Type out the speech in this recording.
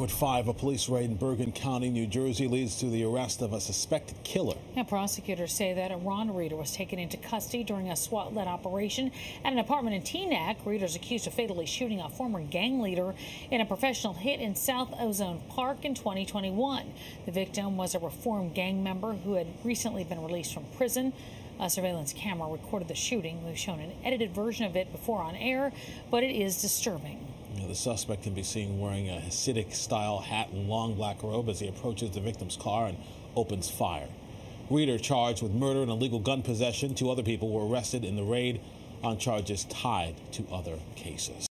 At 5, a police raid in Bergen County, New Jersey, leads to the arrest of a suspected killer. Now, prosecutors say that Ron Reeder was taken into custody during a SWAT-led operation at an apartment in Teaneck. Reeder's accused of fatally shooting a former gang leader in a professional hit in South Ozone Park in 2021. The victim was a reformed gang member who had recently been released from prison. A surveillance camera recorded the shooting. We've shown an edited version of it before on air, but it is disturbing. The suspect can be seen wearing a Hasidic-style hat and long black robe as he approaches the victim's car and opens fire. Reeder, charged with murder and illegal gun possession. 2 other people were arrested in the raid on charges tied to other cases.